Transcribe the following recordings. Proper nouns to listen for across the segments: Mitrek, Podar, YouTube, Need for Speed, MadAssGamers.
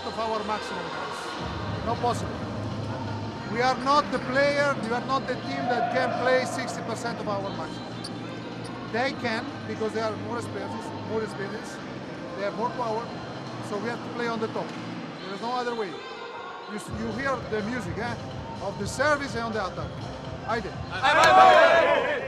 of our maximum goals. Not possible. We are not the player, we are not the team that can play 60% of our maximum. They can, because they are more experienced, they have more power, so we have to play on the top. There is no other way. You hear the music, eh? Of the service and on the attack. I did.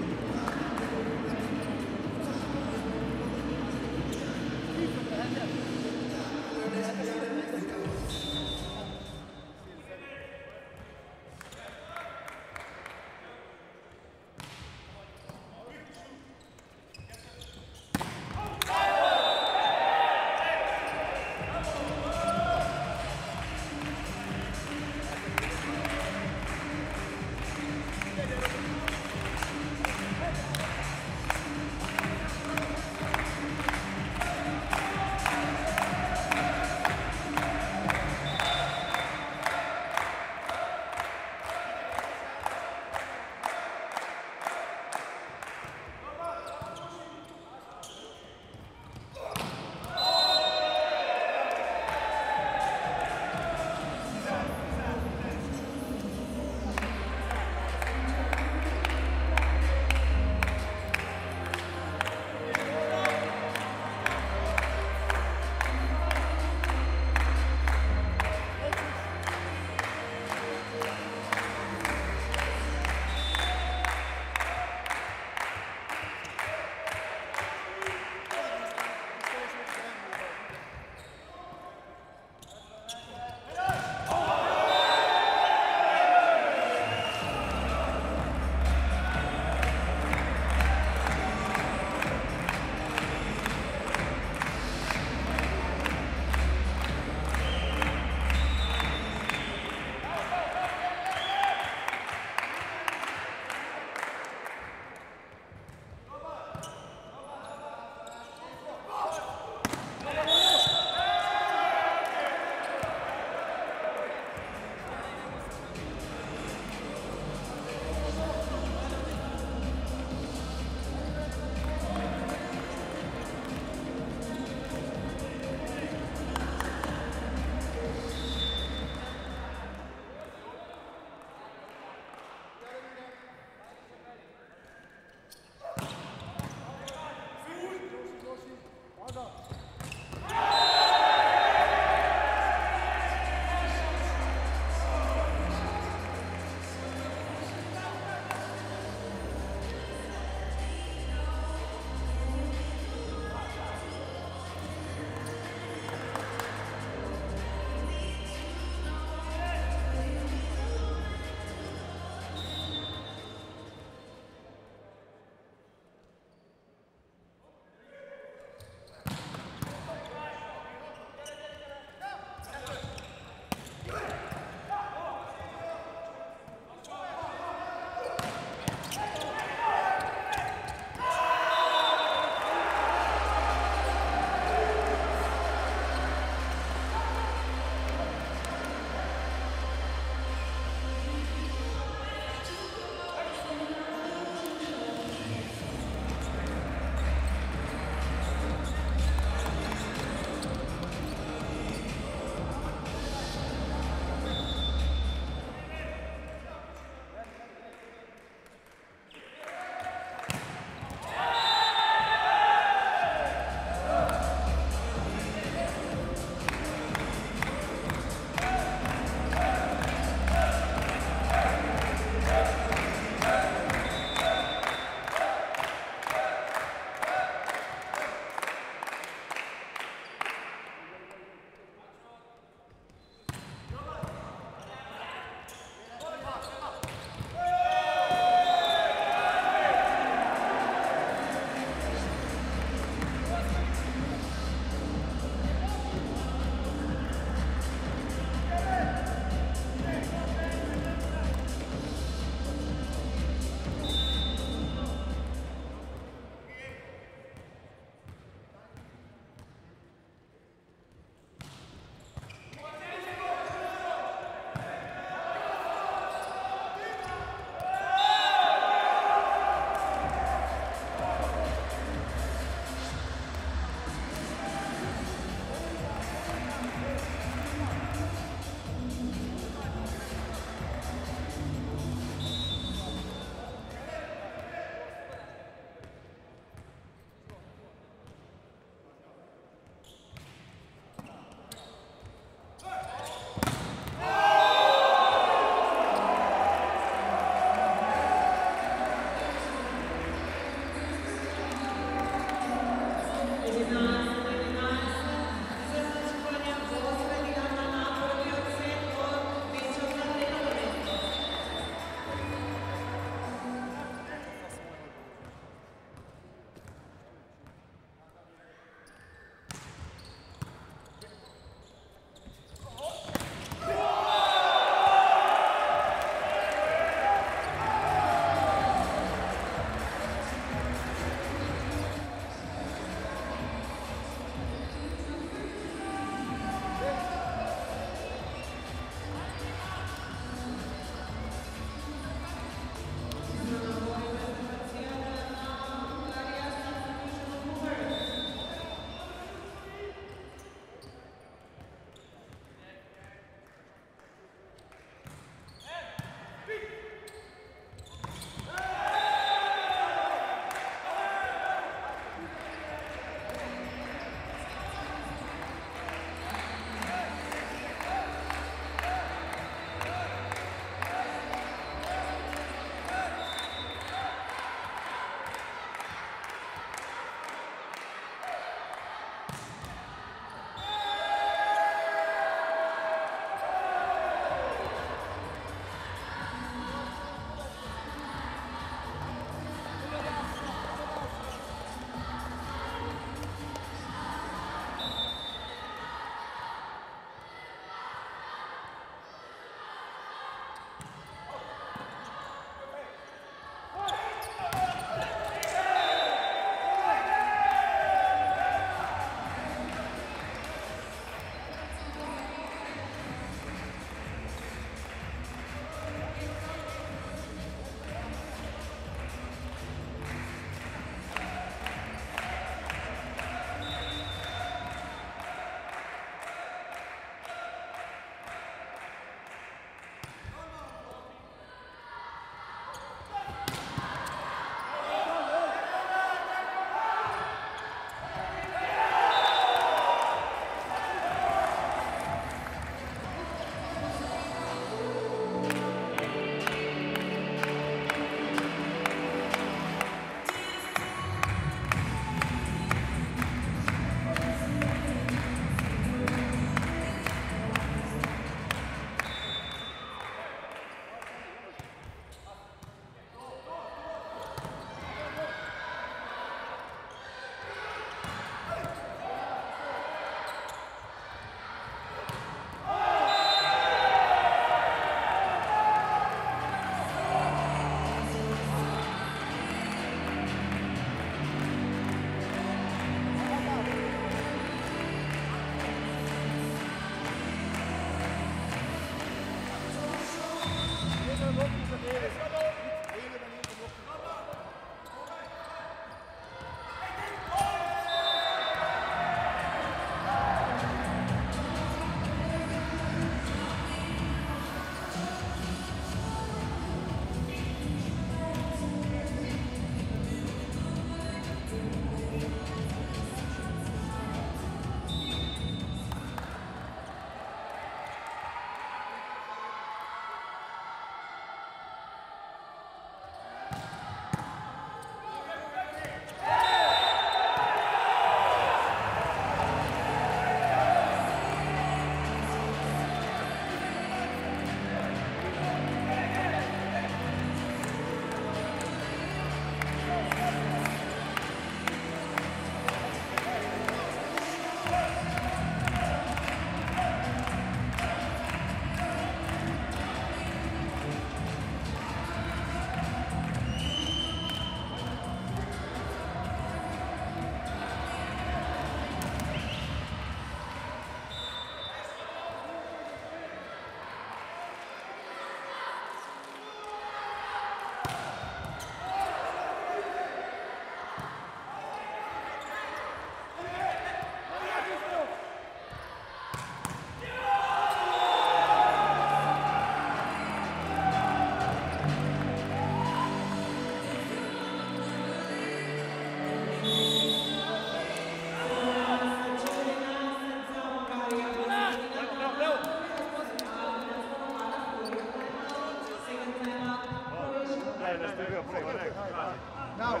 Now,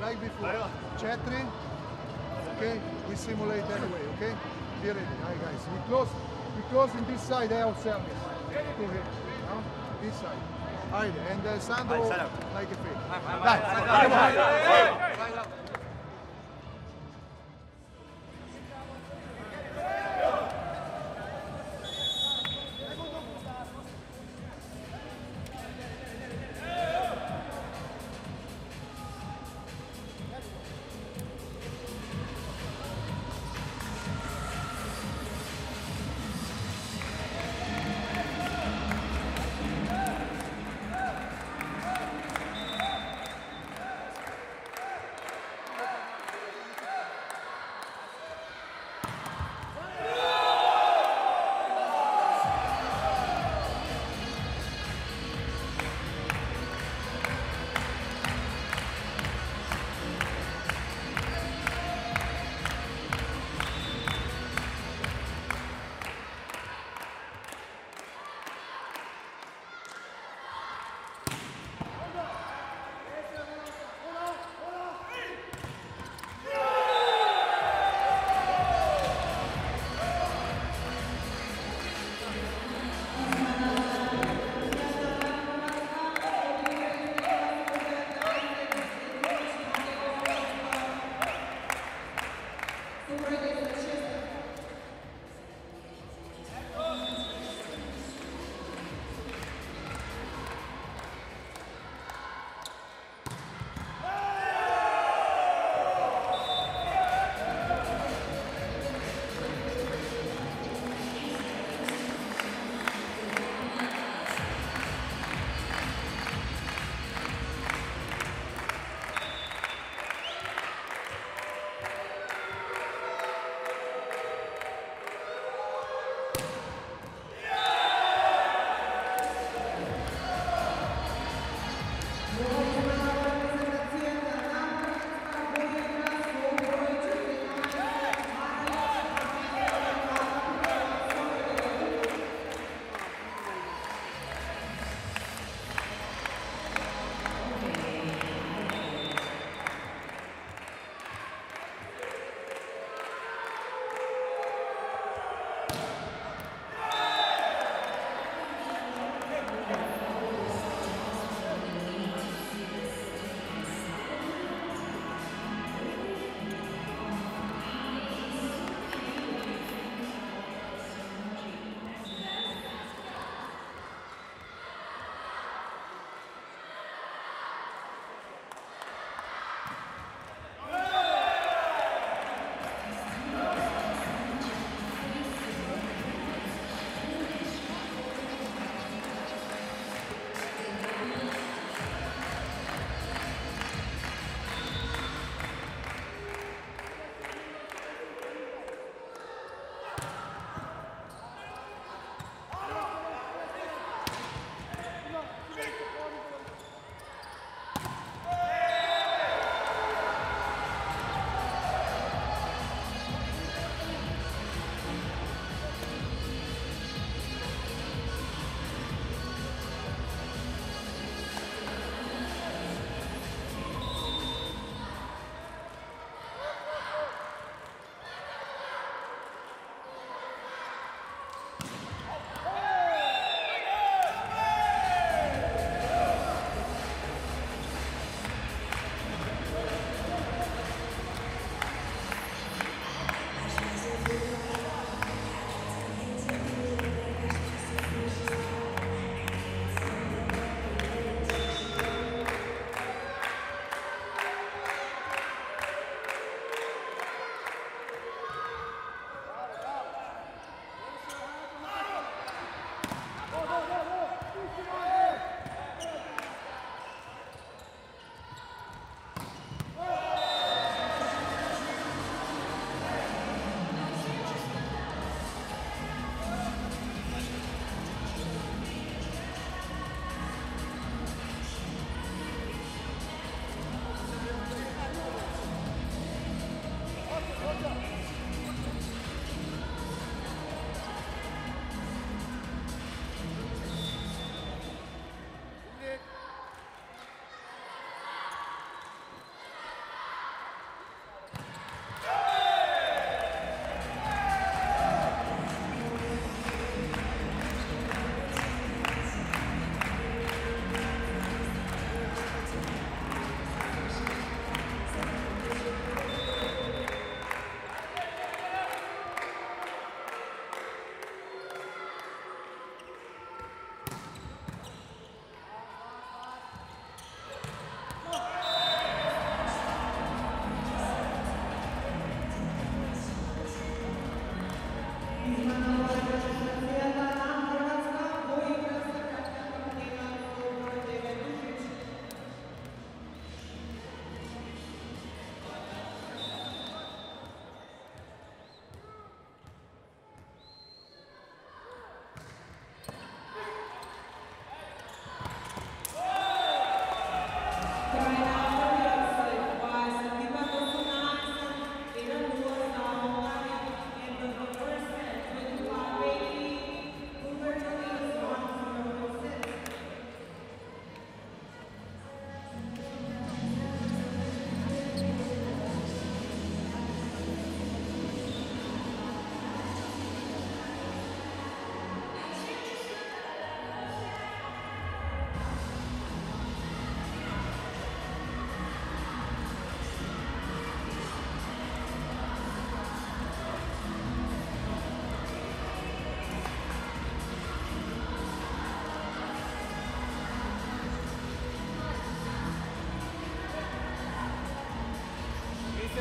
like before, chattering, okay? We simulate anyway, okay? Be ready, all right, guys. We close in this side, I have service to him, no? This side. All right, and Sandro, like a fake. Right.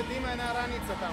Dima je na ranice tam.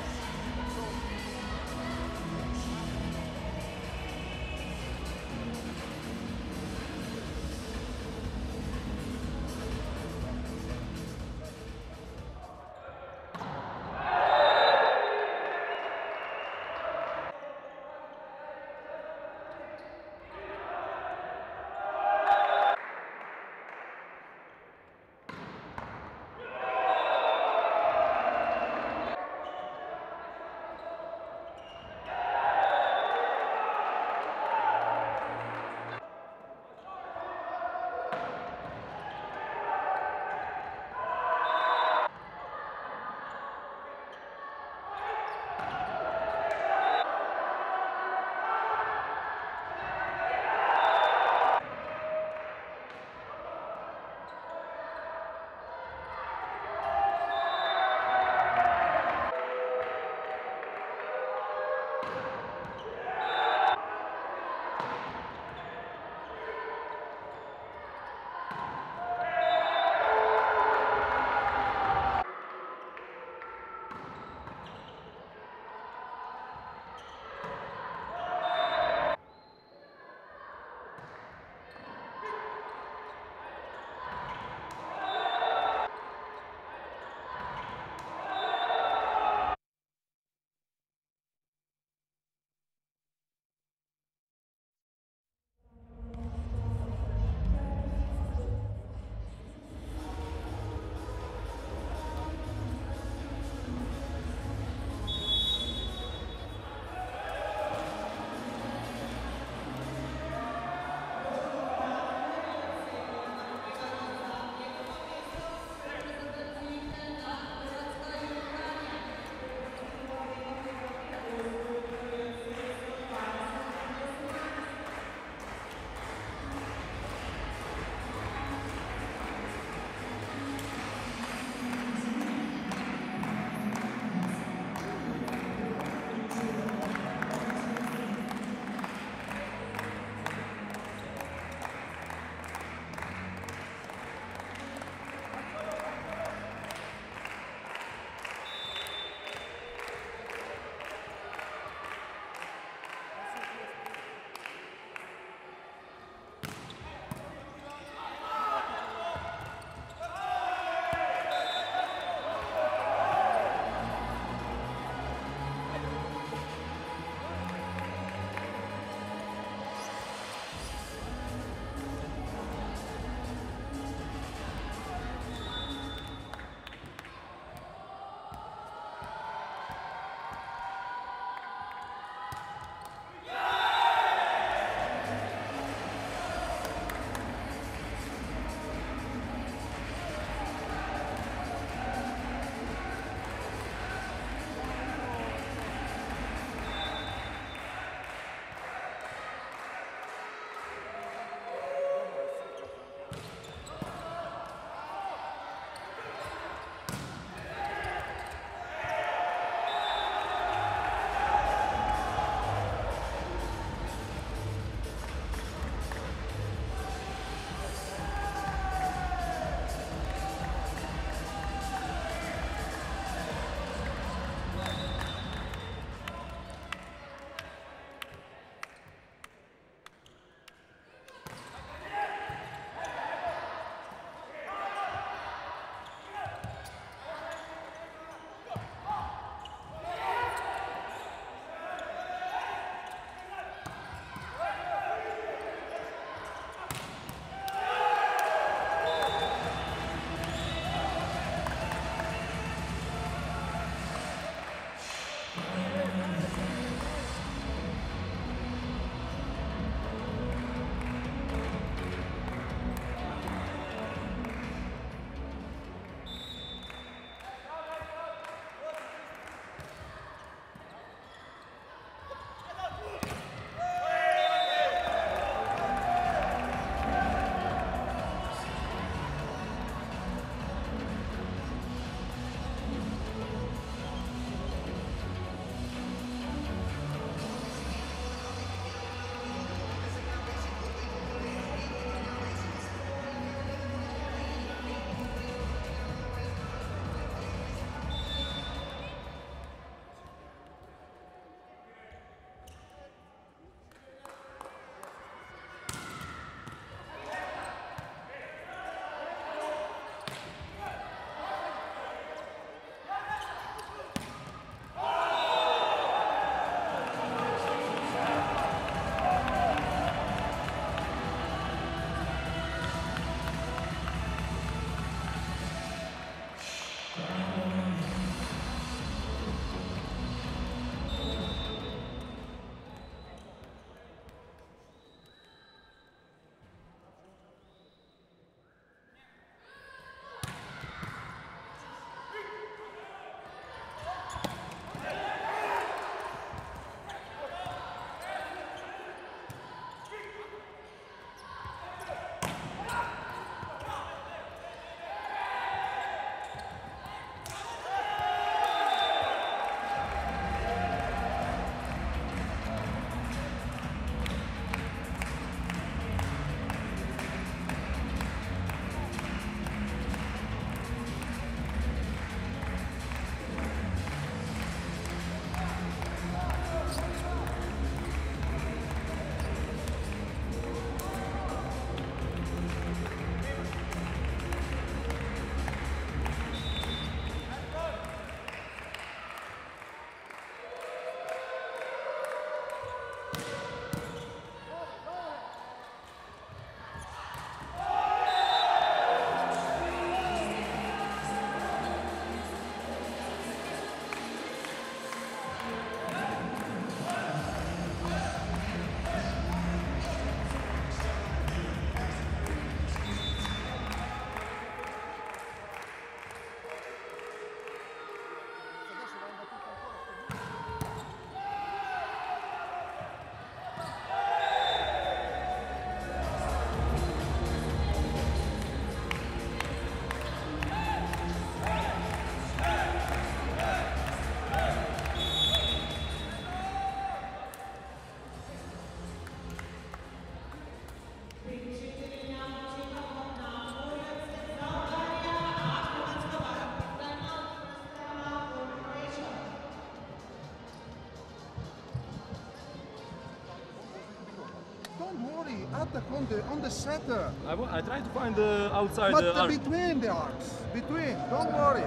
on the shutter. I try to find the outside. But the between the arcs, between. Don't worry.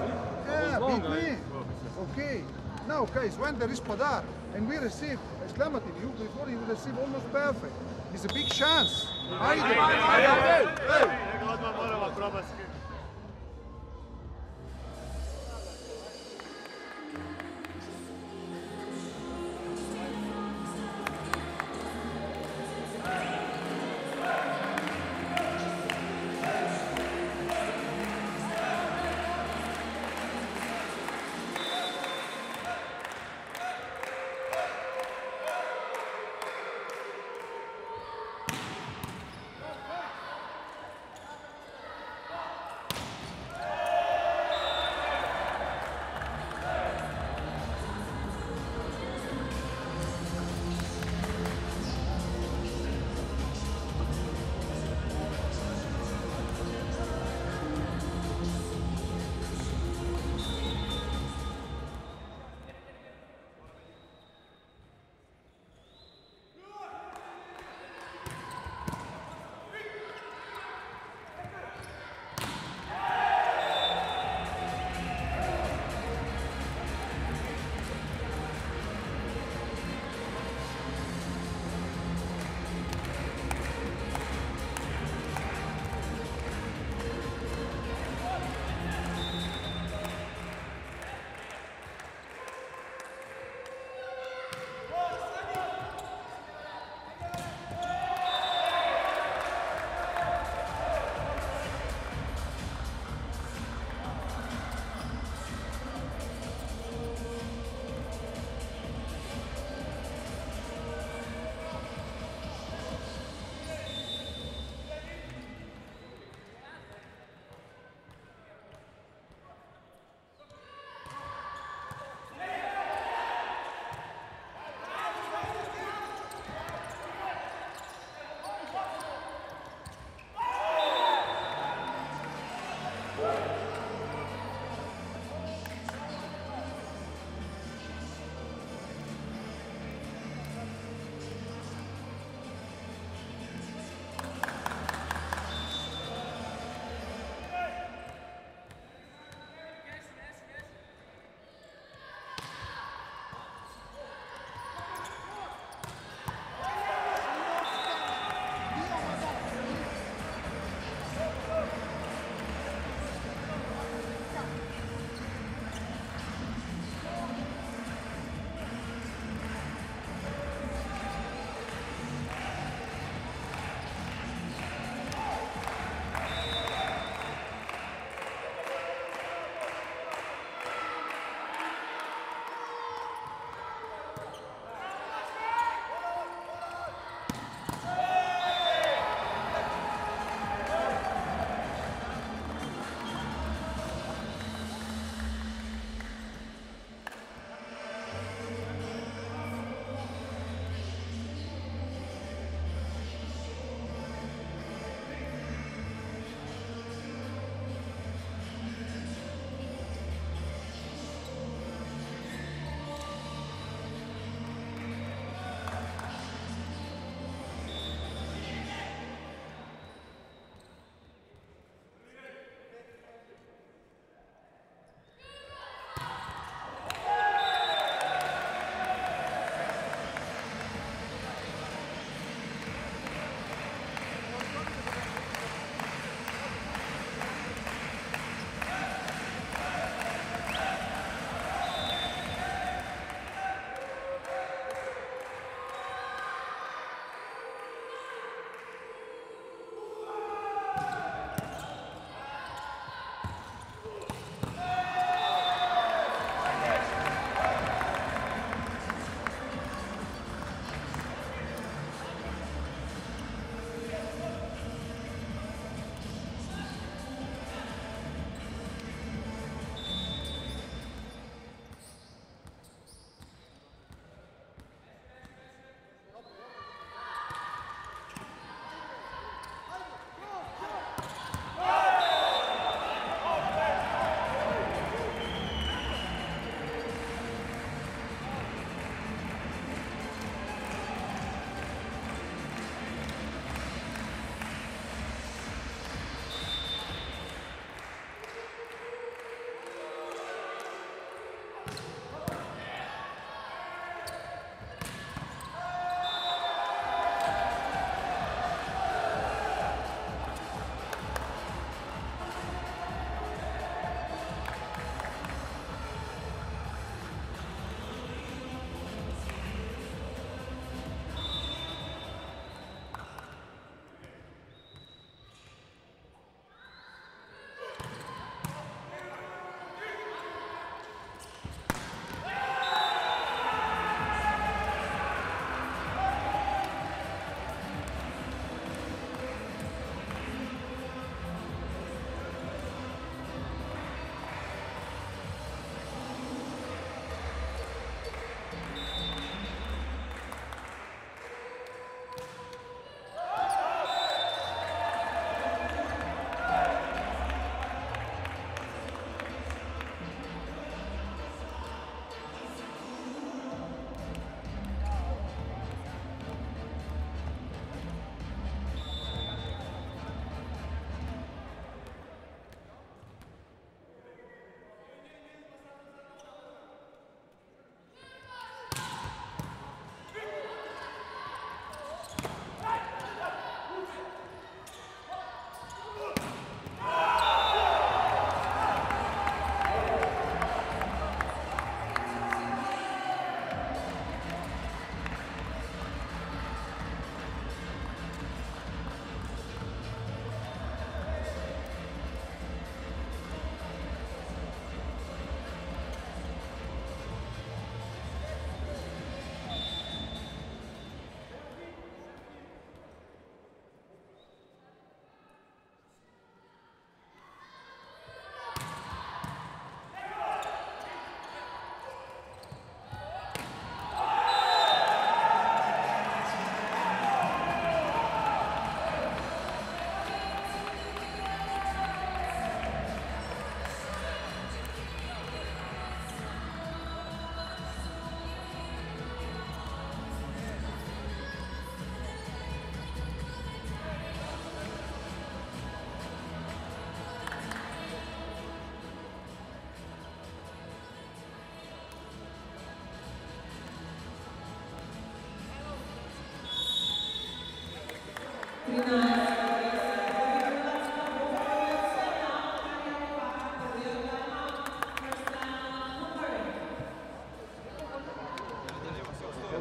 Yeah, long, between. Okay. Now, guys, when there is Podar and we receive exclamative, you before you receive almost perfect. It's a big chance.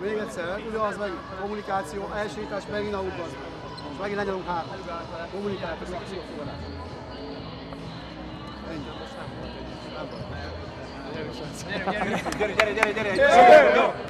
Még egyszer, ugye az meg kommunikáció, elsítás, megint a útban. És megint lenyelünk három. Kommunikáció. Ennyi. Gyere!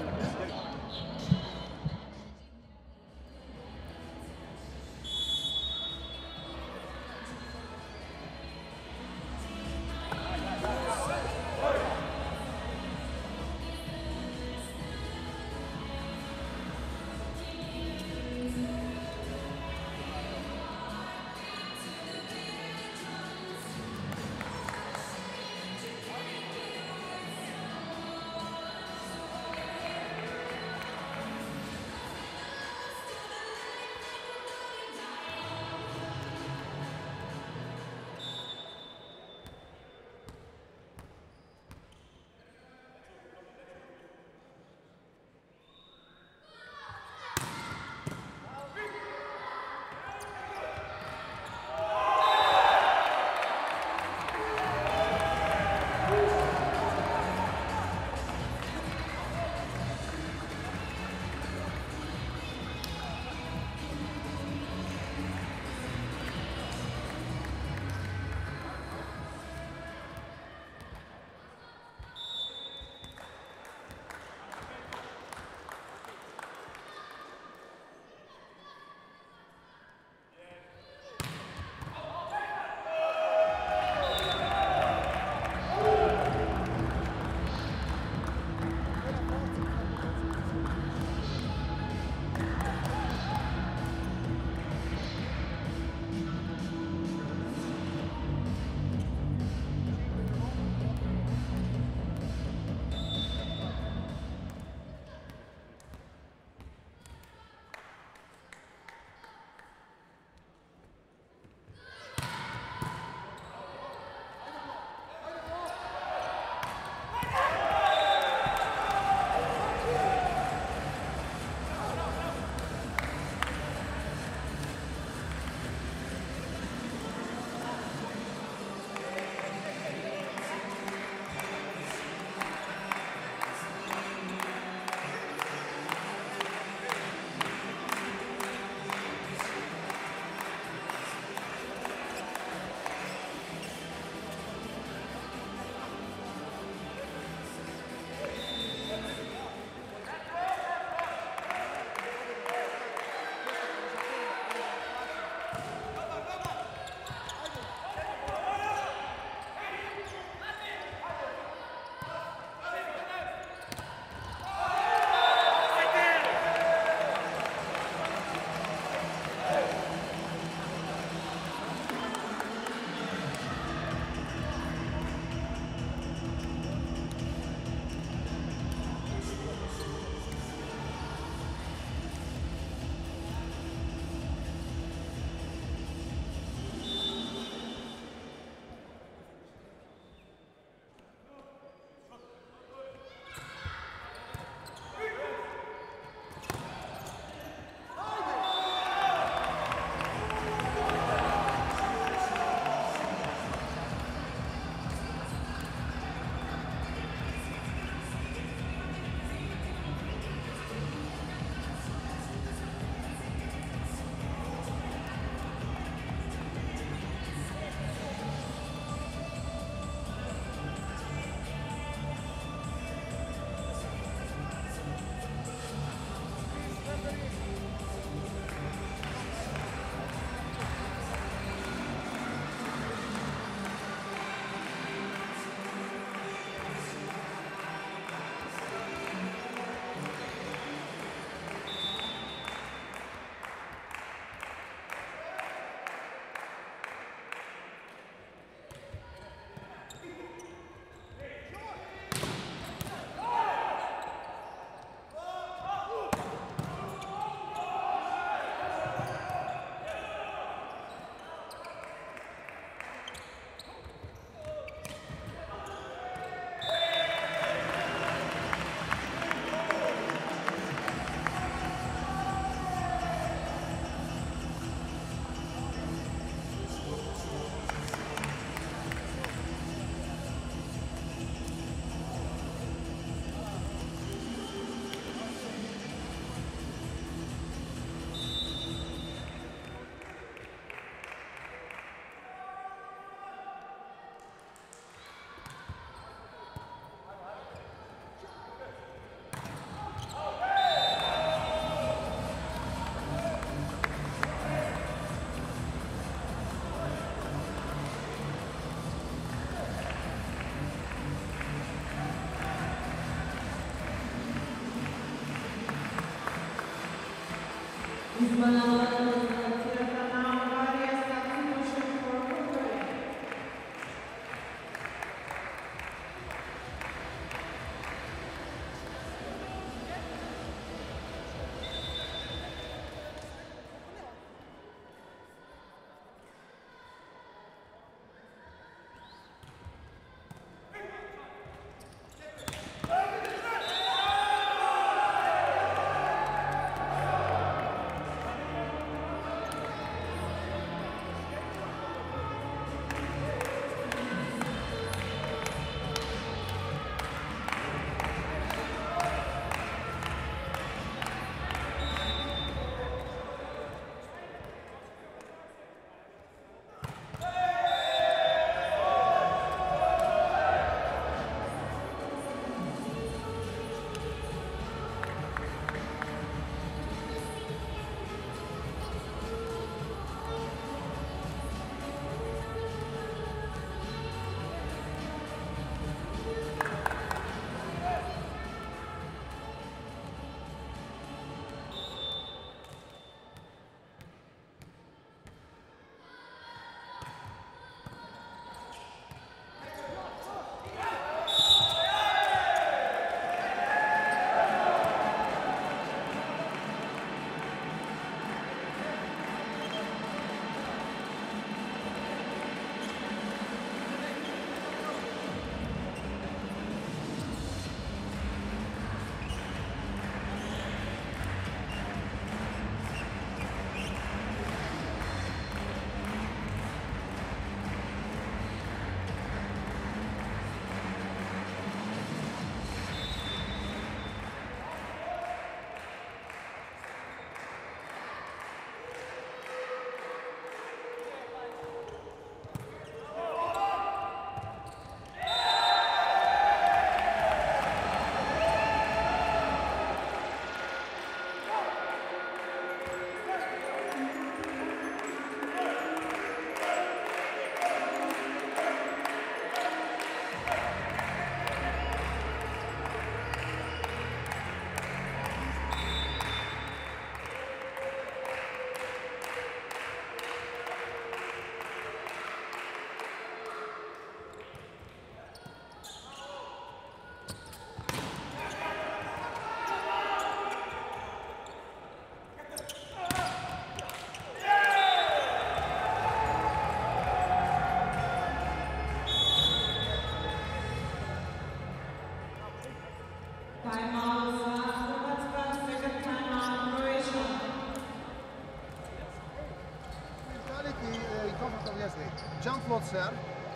There,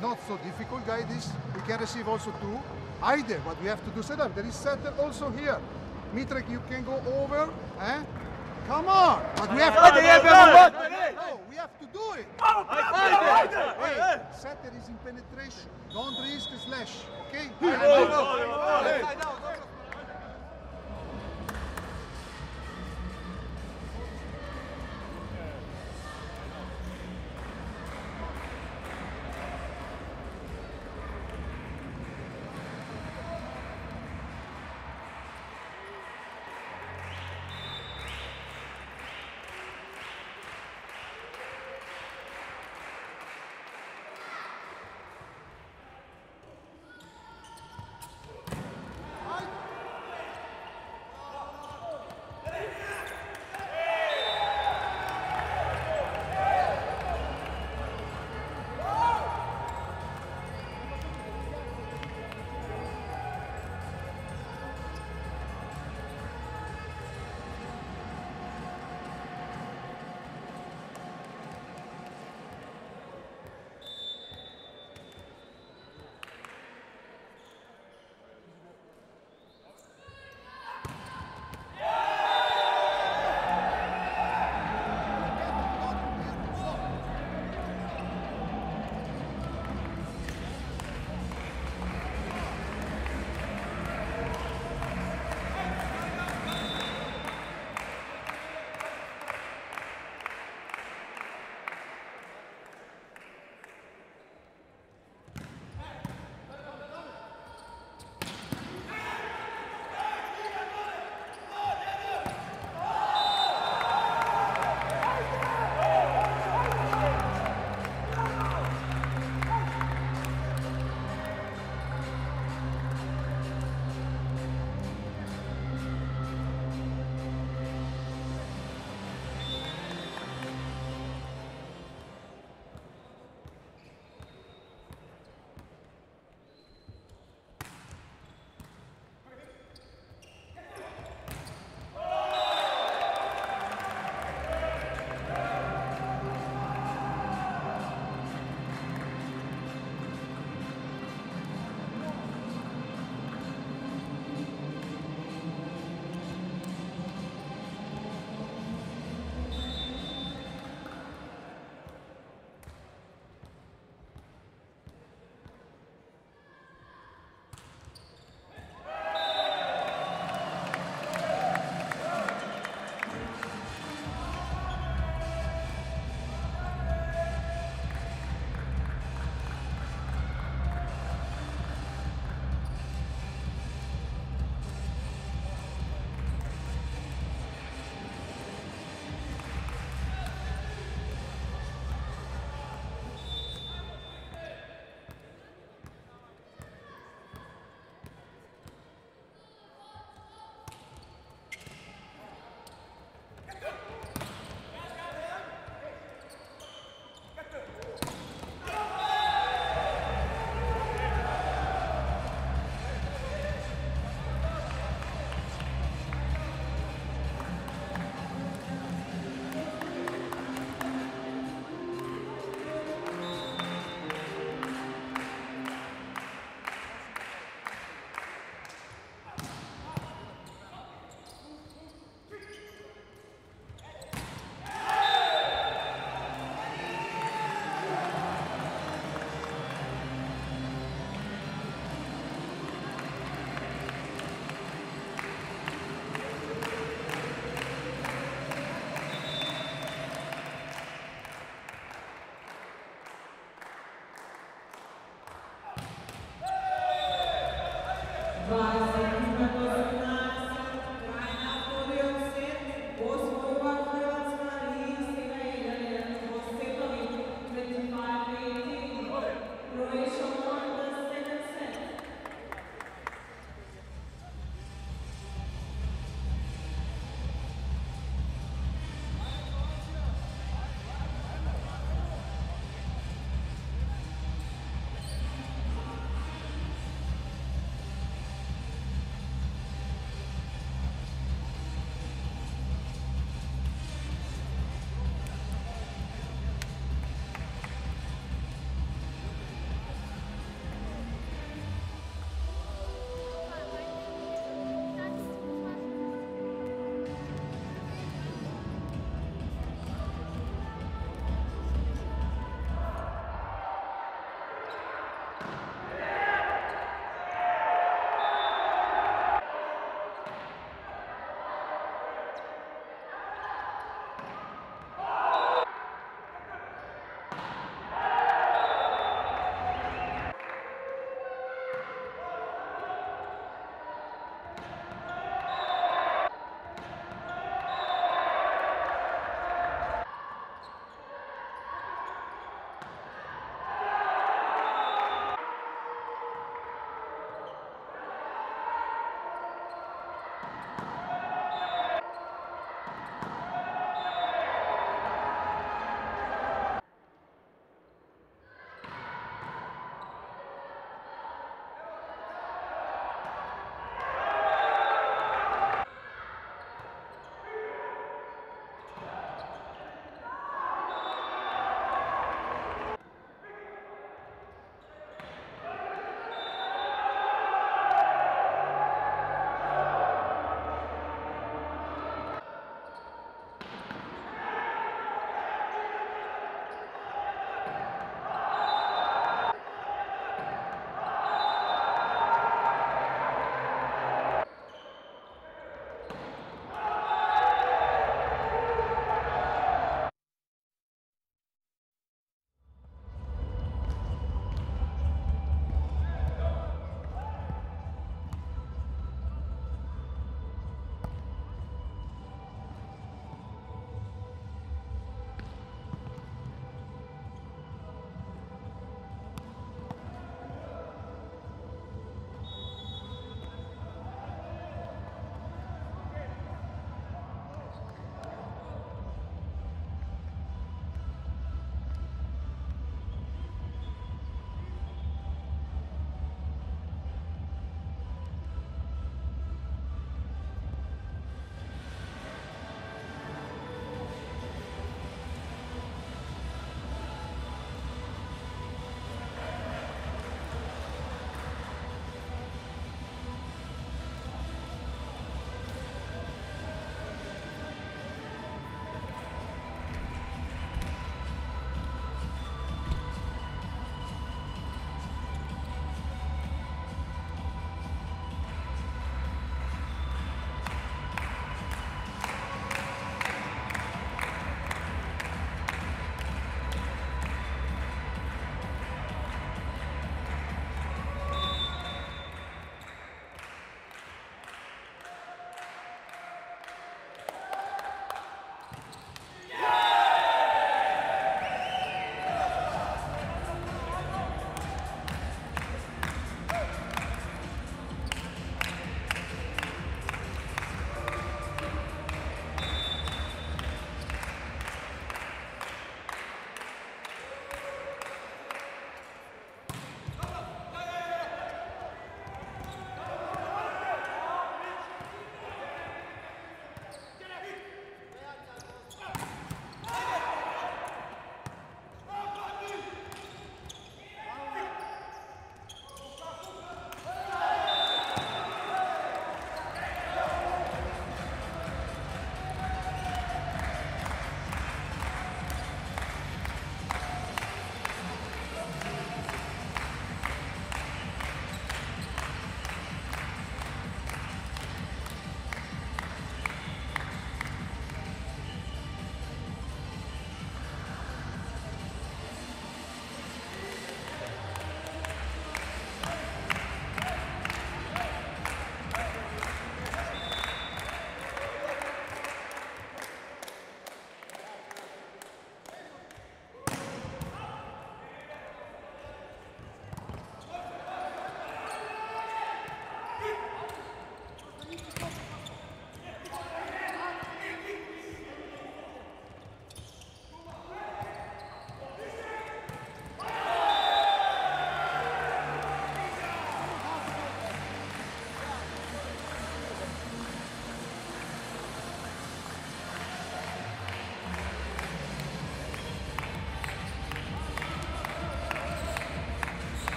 not so difficult, guy. This we can receive also two. Either, but we have to do setup. There is setup also here. Mitrek, you can go over. Eh? Come on! But we have to do it. No, we have to do it. Hey, setter is in penetration. Don't risk the slash. Okay?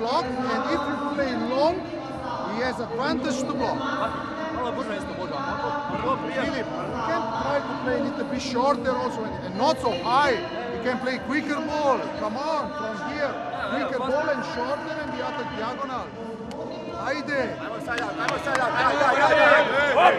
block, and if you play long, he has advantage to block. Filip can try to play a little bit shorter also, and not so high. He can play quicker ball. Come on, from here. Quicker ball and shorter, and the other diagonal. Ajde. Ajmo sad out, ajmo sad out. Ajde.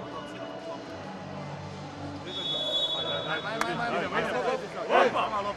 Ajmo.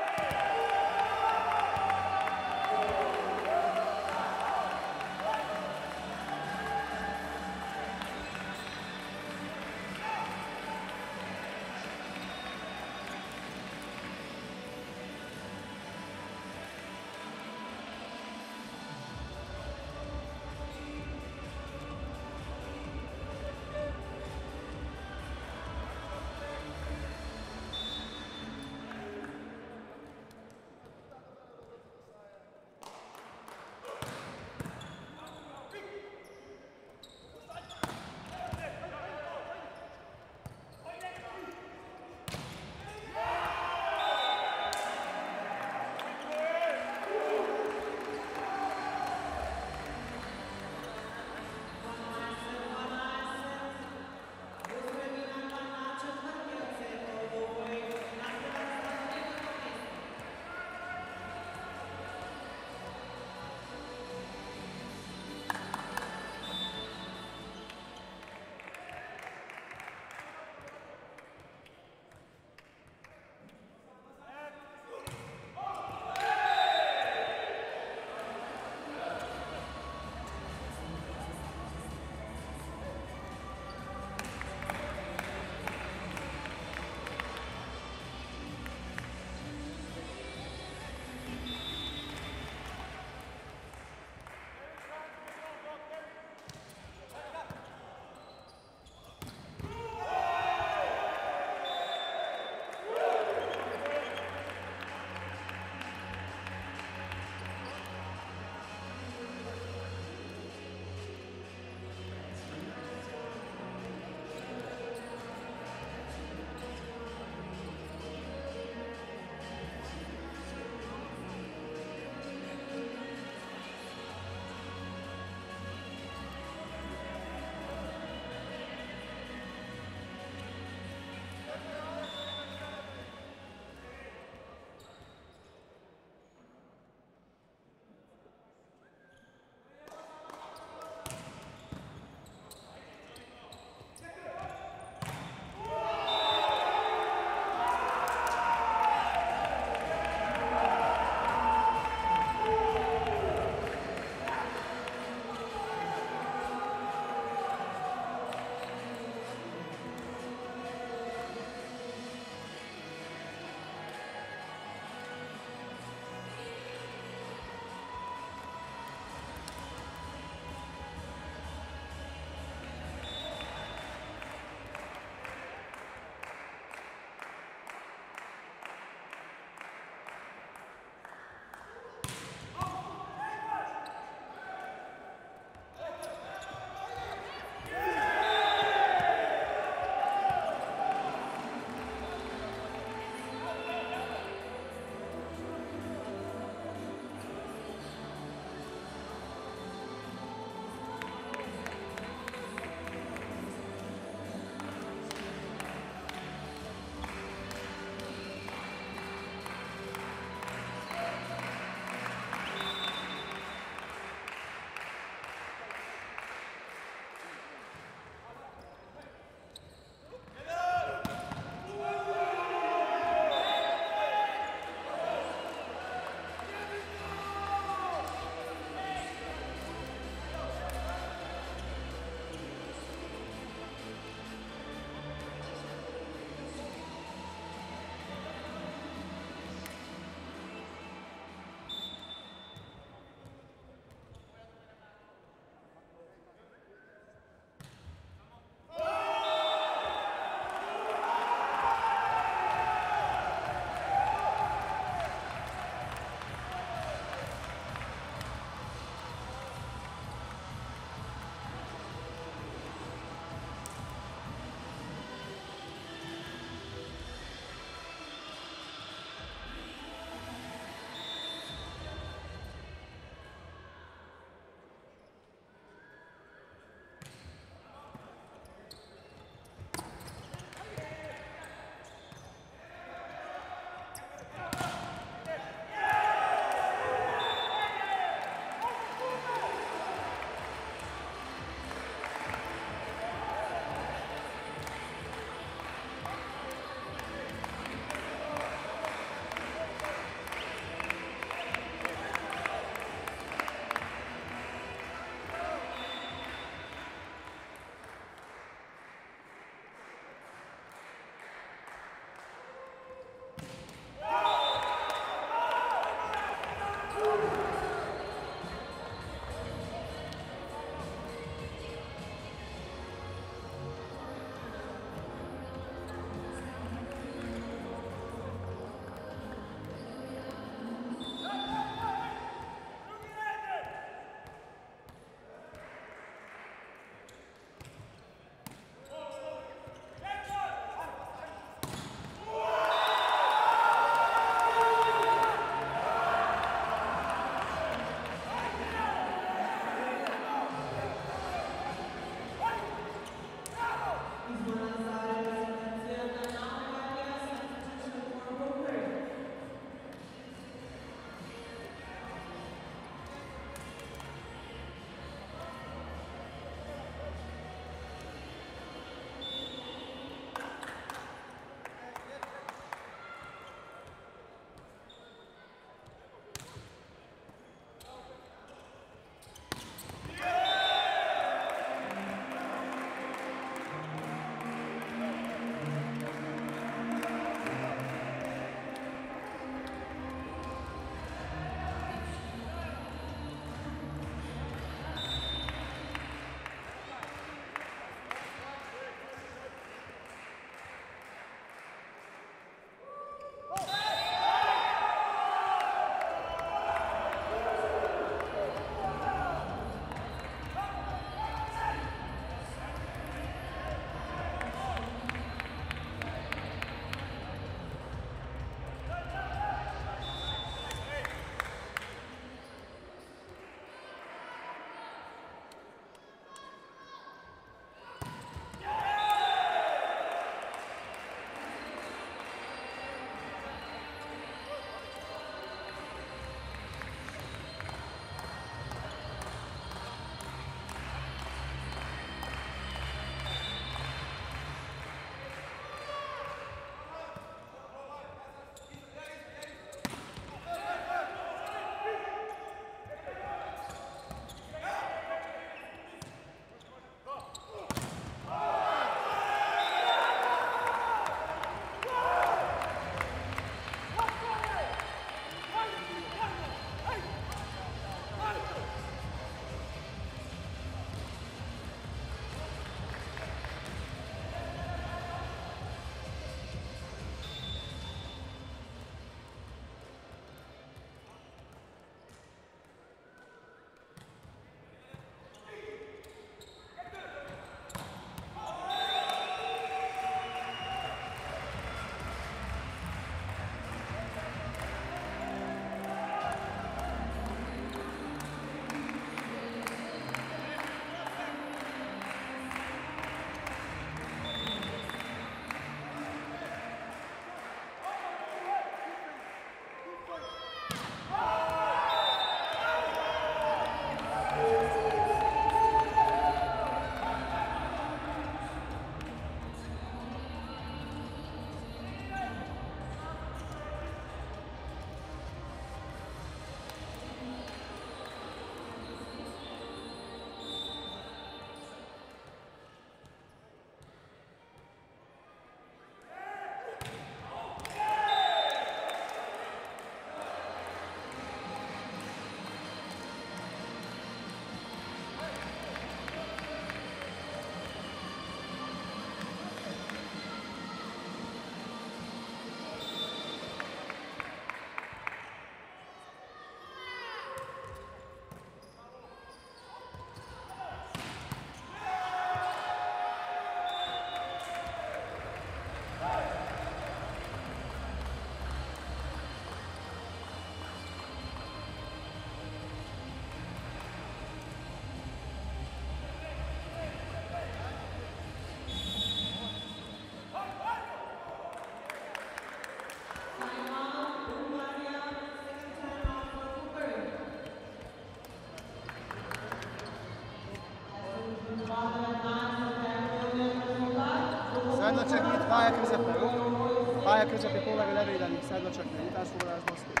Szádla csak itt, pálya közepén, jó? Pálya közepén próbálja levédeni, szádla csak meg, utásfoglalás, baszkét.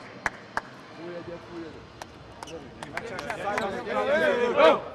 Új egyet, új egyet.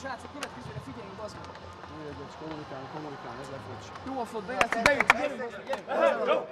Srácok, következőre figyeljünk, az meg! Nagyon gyors, kommunikálni, ez lefogja. Jó a fog, bejátszunk, beüt, gyerünk!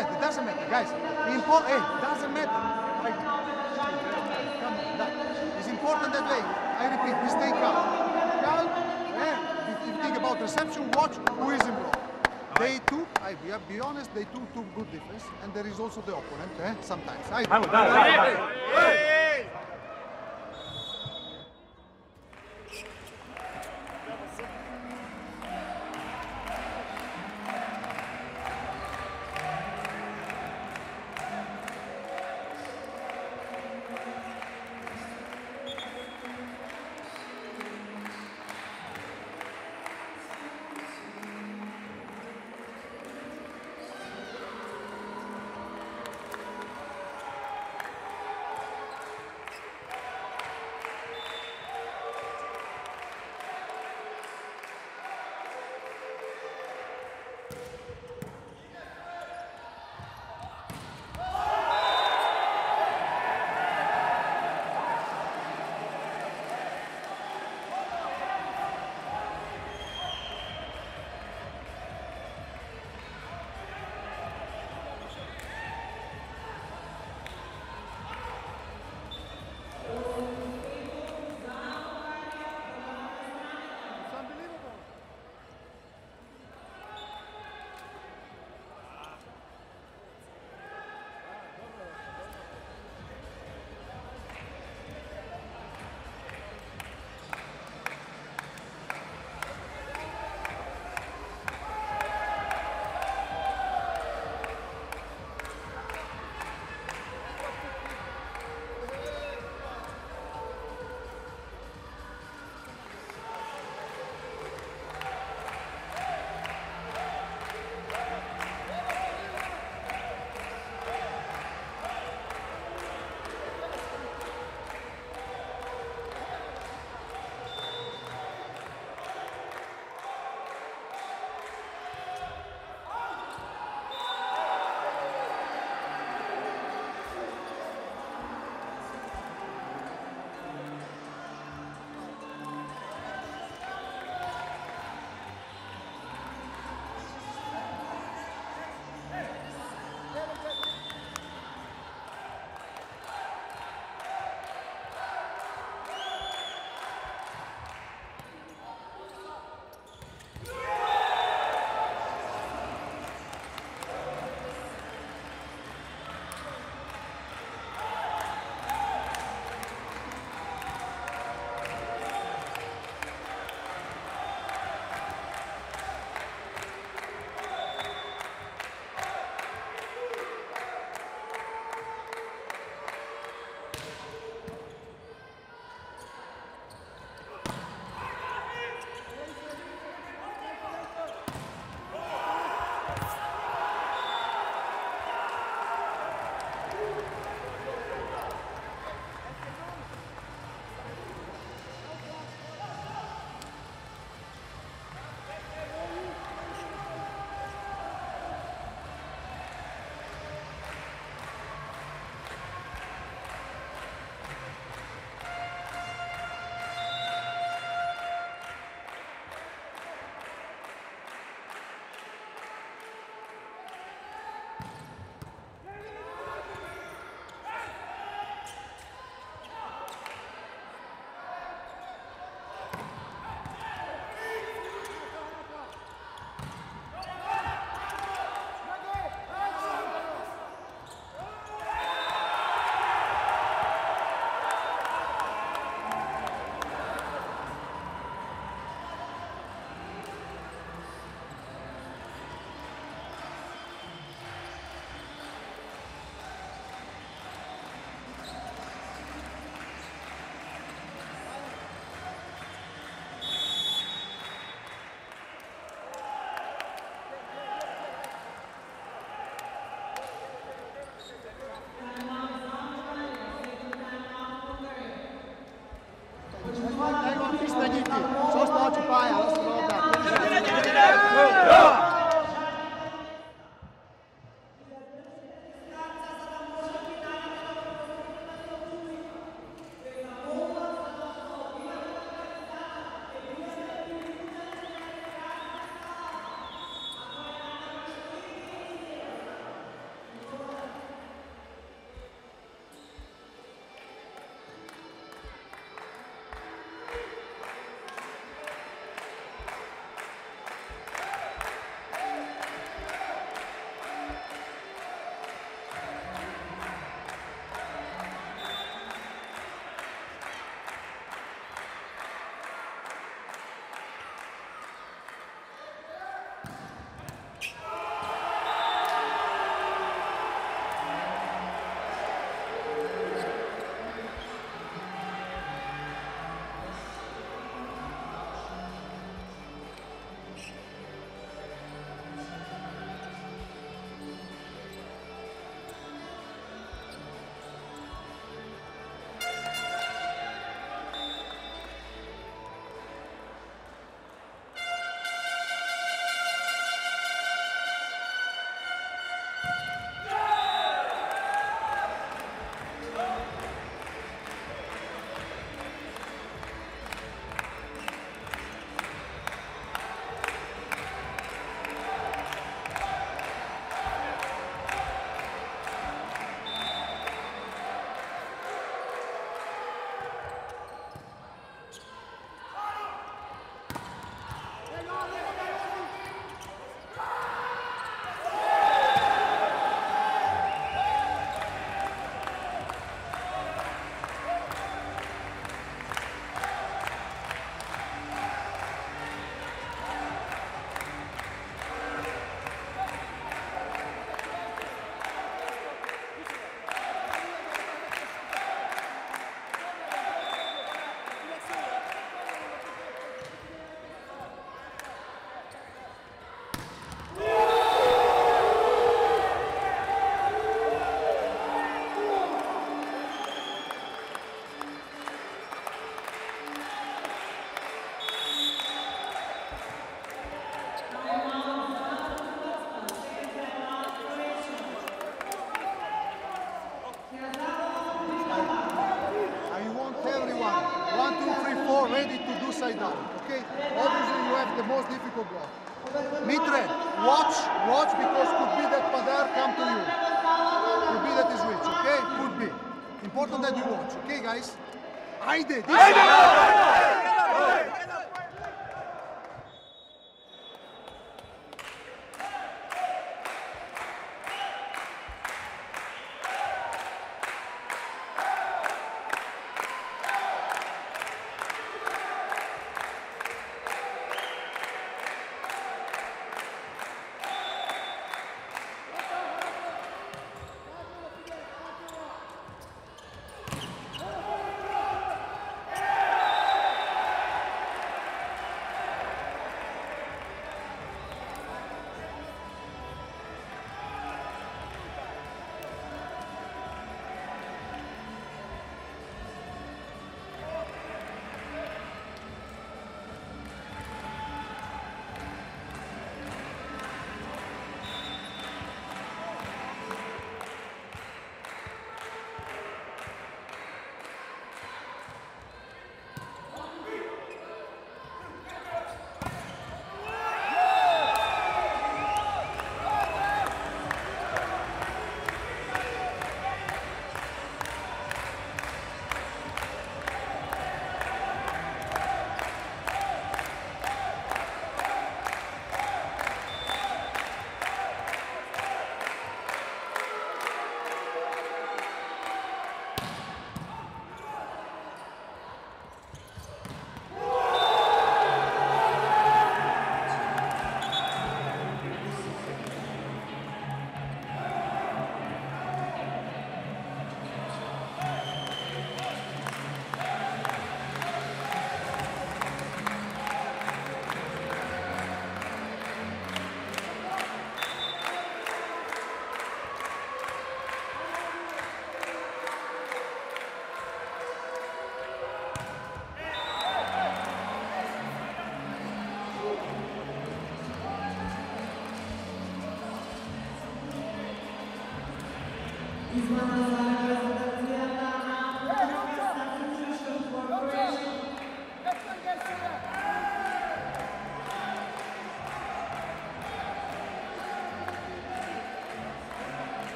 It doesn't matter, guys. Hey, it doesn't matter. Like, come on, it's important that way. I repeat, we stay calm. If you think about reception, watch who is in block. They too, I'll be honest, they too took good defense, and there is also the opponent, sometimes. Mitrek, watch, because could be that Podar come to you. Could be that is rich, okay? Could be. Important that you watch, okay, guys?